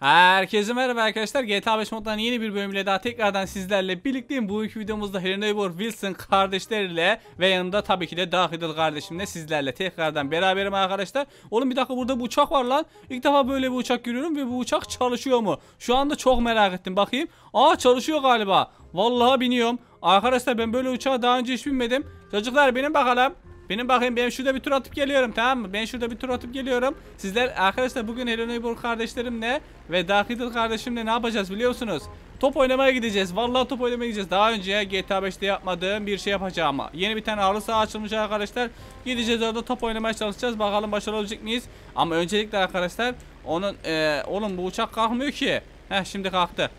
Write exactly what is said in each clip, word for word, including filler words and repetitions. Herkese merhaba arkadaşlar, G T A beş moddan yeni bir bölümle daha tekrardan sizlerle birlikteyim. Bugünkü videomuzda Hello Neighbor Wilson kardeşleriyle ve yanında tabii ki de Dark Riddle kardeşimle sizlerle tekrardan beraberim arkadaşlar. Oğlum bir dakika, burada bir uçak var lan. İlk defa böyle bir uçak görüyorum ve bu uçak çalışıyor mu? Şu anda çok merak ettim, bakayım. Aa, çalışıyor galiba. Vallahi biniyorum. Arkadaşlar ben böyle uçağa daha önce hiç binmedim. Çocuklar benim bakalım. Benim bakayım ben şurada bir tur atıp geliyorum, tamam mı? Ben şurada bir tur atıp geliyorum. Sizler arkadaşlar bugün Hello Neighbor kardeşlerimle ve Dark Eagle kardeşimle ne yapacağız biliyor musunuz? Top oynamaya gideceğiz. Vallahi top oynamaya gideceğiz. Daha önce G T A beşte yapmadığım bir şey yapacağım ama. Yeni bir tane halı saha açılmış arkadaşlar. Gideceğiz orada top oynamaya çalışacağız. Bakalım başarılı olacak mıyız? Ama öncelikle arkadaşlar onun ee, oğlum bu uçak kalkmıyor ki. Heh, şimdi kalktı.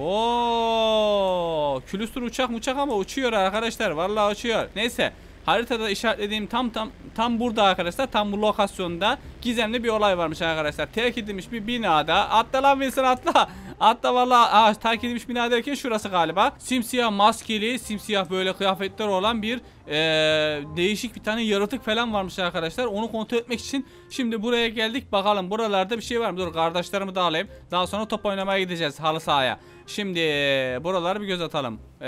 Oo, külüstür uçak uçak ama uçuyor arkadaşlar. Vallahi uçuyor. Neyse. Haritada işaretlediğim tam tam tam burada arkadaşlar, tam bu lokasyonda gizemli bir olay varmış arkadaşlar. Terk edilmiş bir binada. Atla lan Vincent, atla. Hatta valla terk edilmiş bina derken şurası galiba. Simsiyah maskeli, simsiyah böyle kıyafetler olan bir ee, değişik bir tane yaratık falan varmış arkadaşlar. Onu kontrol etmek için şimdi buraya geldik. Bakalım buralarda bir şey var mı? Dur kardeşlerimi de alayım. Daha sonra top oynamaya gideceğiz halı sahaya. Şimdi buralara bir göz atalım. E,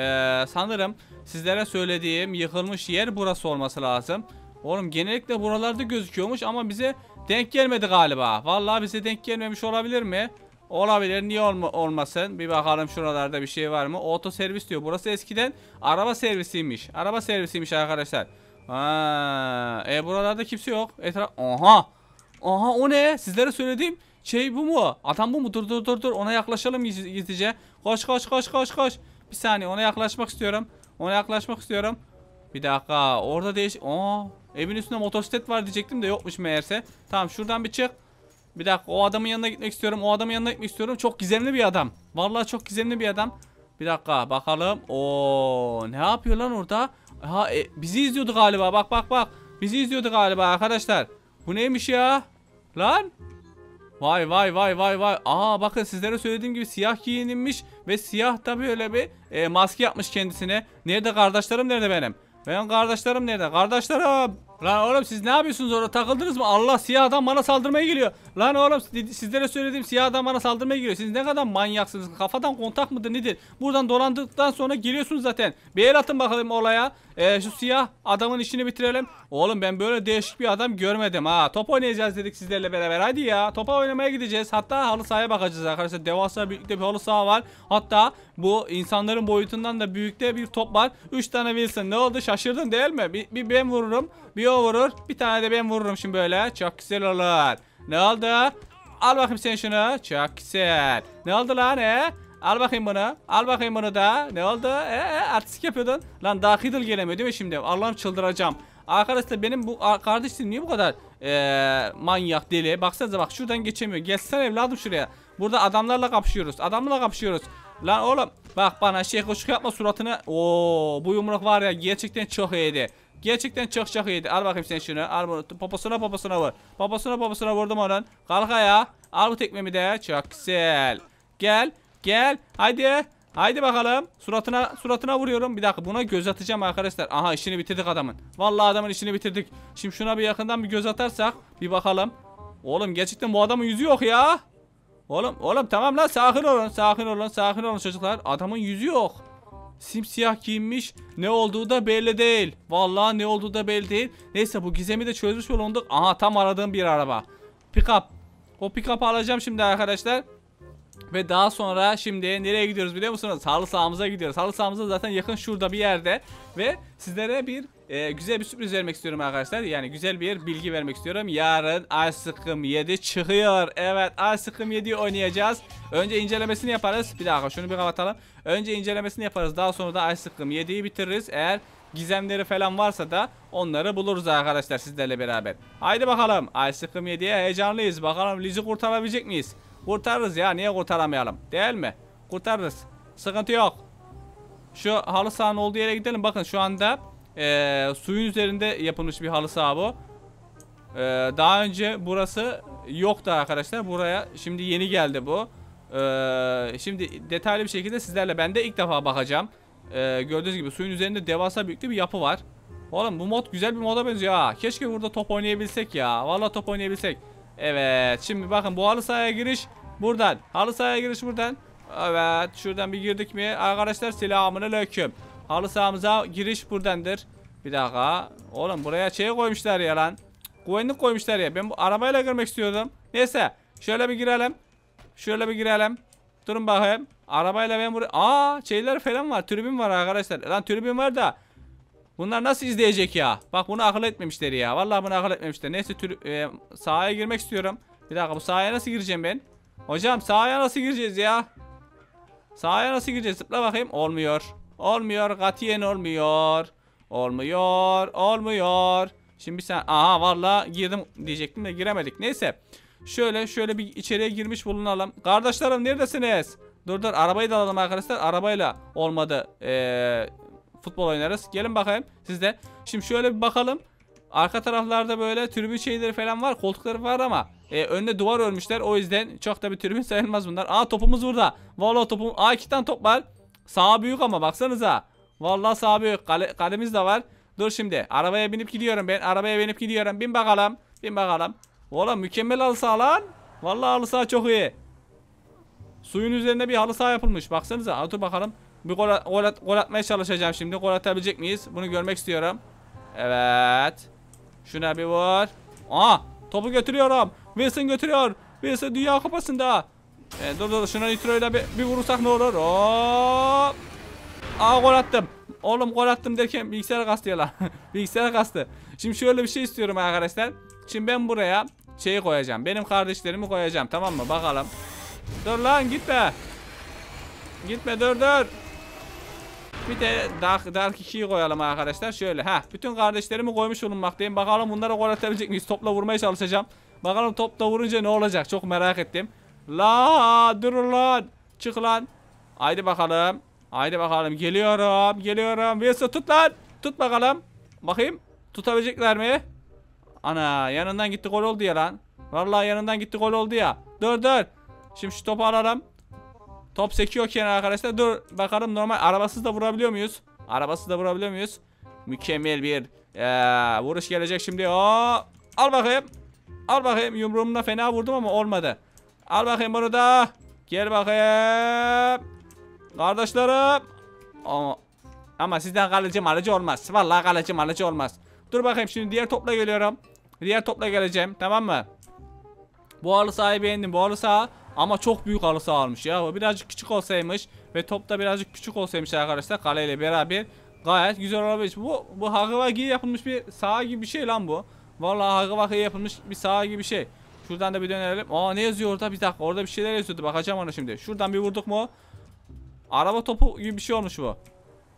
sanırım sizlere söylediğim yıkılmış yer burası olması lazım. Oğlum genellikle buralarda gözüküyormuş ama bize denk gelmedi galiba. Valla bize denk gelmemiş olabilir mi? Olabilir, niye olma, olmasın. Bir bakalım şuralarda bir şey var mı? Oto servis diyor. Burası eskiden araba servisiymiş. Araba servisiymiş arkadaşlar. Ha, e buralarda kimse yok. Etraf. Aha. Aha, o ne? Sizlere söylediğim şey bu mu? Adam bu mu? Dur dur dur dur. Ona yaklaşalım gizlice. Koş koş koş koş koş. Bir saniye, ona yaklaşmak istiyorum. Ona yaklaşmak istiyorum. Bir dakika. Orada değiş. Aa, evin üstünde motosiklet var diyecektim de yokmuş meğerse. Tamam, şuradan bir çık. Bir dakika, o adamın yanına gitmek istiyorum. O adamın yanına gitmek istiyorum. Çok gizemli bir adam. Vallahi çok gizemli bir adam. Bir dakika bakalım. Oo, ne yapıyor lan orada? Ha, e, bizi izliyordu galiba. Bak bak bak. Bizi izliyordu galiba arkadaşlar. Bu neymiş ya? Lan. Vay vay vay vay vay. Aa, bakın sizlere söylediğim gibi siyah giyinmiş ve siyah da böyle bir e, maske yapmış kendisine. Nerede kardeşlerim, nerede benim? Benim kardeşlerim nerede? Kardeşlerim. Lan oğlum siz ne yapıyorsunuz orada, takıldınız mı? Allah, siyah adam bana saldırmaya geliyor. Lan oğlum sizlere söylediğim siyah adam bana saldırmaya geliyor. Siz ne kadar manyaksınız. Kafadan kontak mıdır nedir? Buradan dolandıktan sonra geliyorsunuz zaten. Bir el atın bakalım olaya. Ee, şu siyah adamın işini bitirelim. Oğlum ben böyle değişik bir adam görmedim ha. Top oynayacağız dedik sizlerle beraber. Hadi ya, topa oynamaya gideceğiz. Hatta halı sahaya bakacağız arkadaşlar. Devasa büyüklükte bir halı saha var. Hatta bu insanların boyutundan da büyükte bir top var. üç tane Wilson. Ne oldu, şaşırdın değil mi? Bir, bir ben vururum. Bir o vurur. Bir tane de ben vururum şimdi böyle. Çok güzel olur. Ne oldu? Al bakayım sen şunu. Çok güzel. Ne oldu lan he? Al bakayım bunu. Al bakayım bunu da. Ne oldu? Eee artistik yapıyordun. Lan daha Dark Riddle gelemiyor değil mi şimdi? Allah'ım çıldıracağım. Arkadaşlar benim bu kardeşim niye bu kadar ee, manyak deli? Baksanıza, bak şuradan geçemiyor. Gelsene evladım şuraya. Burada adamlarla kapışıyoruz. Adamla kapışıyoruz. Lan oğlum bak bana şey koşuk yapma suratını. Oo, bu yumruk var ya gerçekten çok iyiydi. Gerçekten çok çok iyiydi. Al bakayım sen şunu. Al bunu. Poposuna poposuna vur. Poposuna poposuna vurdum onun. Kalk ayağa. Al bu tekmemi de. Çok güzel. Gel. Gel. Haydi. Haydi bakalım. Suratına suratına vuruyorum. Bir dakika, buna göz atacağım arkadaşlar. Aha, işini bitirdik adamın. Vallahi adamın işini bitirdik. Şimdi şuna bir yakından bir göz atarsak. Bir bakalım. Oğlum gerçekten bu adamın yüzü yok ya. Oğlum oğlum tamam lan, sakin olun. Sakin olun. Sakin olun çocuklar. Adamın yüzü yok. Simsiyah giyinmiş. Ne olduğu da belli değil. Vallahi ne olduğu da belli değil. Neyse, bu gizemi de çözmüş bulunduk. Aha, tam aradığım bir araba. Pick-up. O pick-up'ı alacağım şimdi arkadaşlar. Ve daha sonra şimdi nereye gidiyoruz biliyor musunuz? Halı sahamıza gidiyoruz. Halı sahamıza zaten yakın, şurada bir yerde. Ve sizlere bir e, güzel bir sürpriz vermek istiyorum arkadaşlar. Yani güzel bir bilgi vermek istiyorum. Yarın Ay Sıkım yedi çıkıyor. Evet, Ay Sıkım yediyi oynayacağız. Önce incelemesini yaparız. Bir dakika şunu bir kapatalım. Önce incelemesini yaparız. Daha sonra da Ay Sıkım yediyi bitiririz. Eğer gizemleri falan varsa da onları buluruz arkadaşlar sizlerle beraber. Haydi bakalım. Ay Sıkım yediye heyecanlıyız. Bakalım Liz'i kurtarabilecek miyiz? Kurtarırız ya, niye kurtaramayalım değil mi? Kurtarırız, sıkıntı yok. Şu halı sahanın olduğu yere gidelim. Bakın şu anda ee, suyun üzerinde yapılmış bir halı saha bu. e, Daha önce burası yoktu arkadaşlar. Buraya şimdi yeni geldi bu. e, Şimdi detaylı bir şekilde sizlerle ben de ilk defa bakacağım. e, Gördüğünüz gibi suyun üzerinde devasa büyüklü bir yapı var. Oğlum bu mod güzel bir moda benziyor ha. Keşke burada top oynayabilsek ya. Vallahi top oynayabilsek. Evet, şimdi bakın bu halı sahaya giriş Buradan. Halı sahaya giriş buradan. Evet. Şuradan bir girdik mi? Arkadaşlar selamünaleyküm. Halı sahamıza giriş buradandır. Bir dakika. Oğlum buraya şey koymuşlar ya lan. Güvenlik koymuşlar ya. Ben bu arabayla girmek istiyordum. Neyse. Şöyle bir girelim. Şöyle bir girelim. Durun bakayım. Arabayla ben buraya... Aa şeyler falan var. Tribün var arkadaşlar. Lan tribün var da. Bunlar nasıl izleyecek ya? Bak bunu akıl etmemişler ya. Vallahi bunu akıl etmemişler. Neyse tür, e, sahaya girmek istiyorum. Bir dakika bu sahaya nasıl gireceğim ben? Hocam sahaya nasıl gireceğiz ya? Sahaya nasıl gireceğiz? Zıpla bakayım. Olmuyor. Olmuyor. Katiyen olmuyor. Olmuyor. Olmuyor. Şimdi sen... Aha vallahi girdim diyecektim de giremedik. Neyse. Şöyle şöyle bir içeriye girmiş bulunalım. Kardeşlerim neredesiniz? Dur dur arabayı da alalım arkadaşlar. Arabayla olmadı. Eee... Futbol oynarız. Gelin bakayım sizde. Şimdi şöyle bir bakalım. Arka taraflarda böyle tribün şeyleri falan var. Koltukları var ama e, önüne duvar örmüşler. O yüzden çok da bir tribün sayılmaz bunlar. Aa topumuz burada. Vallahi topum. Aa iki tane top var. Sağ büyük ama baksanıza. Vallahi sağ büyük. Kale, kalemiz de var. Dur şimdi. Arabaya binip gidiyorum ben. Arabaya binip gidiyorum. Bin bakalım. Bin bakalım. Oğlum mükemmel halı saha lan. Vallahi halı saha çok iyi. Suyun üzerine bir halı saha yapılmış. Baksanıza. Aa, dur bakalım. Bir gol, at, gol, at, gol atmaya çalışacağım şimdi. Gol atabilecek miyiz? Bunu görmek istiyorum. Evet. Şuna bir vur. Aa, topu götürüyorum. Wilson götürüyor. Wilson Dünya Kupası'nda. E, dur dur şuna nitroyla bir, bir vurursak ne olur? Hop. Aa gol attım. Oğlum gol attım derken bilgisayara kastı ya lan. Bilgisayara kastı. Şimdi şöyle bir şey istiyorum arkadaşlar. Şimdi ben buraya şeyi koyacağım. Benim kardeşlerimi koyacağım. Tamam mı? Bakalım. Dur lan gitme. Gitme dur dur. Bir de Dark iki'yi koyalım arkadaşlar. Şöyle ha, bütün kardeşlerimi koymuş bulunmaktayım. Bakalım bunlara gol atabilecek miyiz? Topla vurmaya çalışacağım. Bakalım topla vurunca ne olacak? Çok merak ettim. La durun lan. Çık lan. Haydi bakalım. Haydi bakalım. Geliyorum. Geliyorum. Wilson tut lan. Tut bakalım. Bakayım. Tutabilecekler mi? Ana yanından gitti gol oldu ya lan. Vallahi yanından gitti gol oldu ya. Dur dur. Şimdi şu topu alalım. Top sekiyorken arkadaşlar dur bakalım normal arabasız da vurabiliyor muyuz? Arabasız da vurabiliyor muyuz? Mükemmel bir ee, vuruş gelecek şimdi. Oo, al bakayım. Al bakayım yumruğumla fena vurdum ama olmadı. Al bakayım bunu da. Gel bakayım. Kardeşlerim. Ama, ama sizden kalıcı malıcı olmaz. Vallahi kalıcı malıcı olmaz. Dur bakayım şimdi diğer topla geliyorum. Diğer topla geleceğim tamam mı? Bu halı sahayı beğendim. Bu halı saha. Ama çok büyük halı saha almış ya. O birazcık küçük olsaymış ve top da birazcık küçük olsaymış arkadaşlar kaleyle beraber gayet güzel olabilir. Bu bu Huggy Wuggy yapılmış bir saha gibi bir şey lan bu. Vallahi Huggy Wuggy yapılmış bir saha gibi bir şey. Şuradan da bir dönelim. Aa ne yazıyor orada? Bir dakika. Orada bir şeyler yazıyordu. Bakacağım ona şimdi. Şuradan bir vurduk mu? Araba topu gibi bir şey olmuş bu.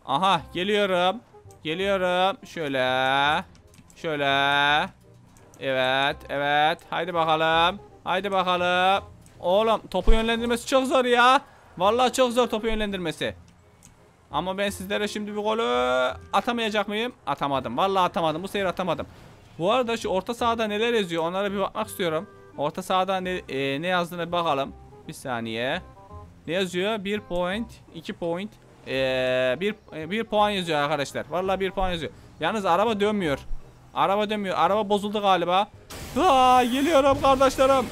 Aha geliyorum. Geliyorum. Şöyle. Şöyle. Evet, evet. Haydi bakalım. Haydi bakalım. Oğlum topu yönlendirmesi çok zor ya. Vallahi çok zor topu yönlendirmesi. Ama ben sizlere şimdi bir golü atamayacak mıyım? Atamadım. Vallahi atamadım. Bu sefer atamadım. Bu arada şu orta sahada neler yazıyor? Onlara bir bakmak istiyorum. Orta sahada ne, e, ne yazdığına bir bakalım. Bir saniye. Ne yazıyor? bir point, iki point. bir e, e, puan yazıyor arkadaşlar. Vallahi bir puan yazıyor. Yalnız araba dönmüyor. Araba dönmüyor. Araba bozuldu galiba. Aa, geliyorum kardeşlerim.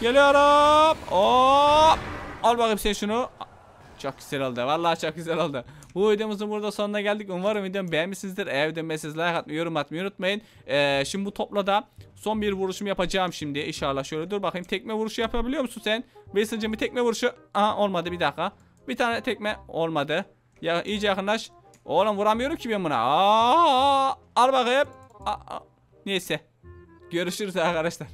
Geliyorum. Hop. Al bakayım sen şunu. Çok güzel oldu. Vallahi çok güzel oldu. Bu videomuzun burada sonuna geldik. Umarım videomu beğenmişsinizdir. Eğer videomu beğenmişsiniz like atmayı, yorum atmayı unutmayın. Ee, şimdi bu topla da son bir vuruşumu yapacağım şimdi. İnşallah şöyle dur bakayım. Tekme vuruşu yapabiliyor musun sen? Wilson'cığım bir tekme vuruşu. Aha olmadı bir dakika. Bir tane tekme olmadı. Ya, iyice yakınlaş. Oğlum vuramıyorum ki ben buna. Aa, al bakayım. Aa, neyse. Görüşürüz arkadaşlar.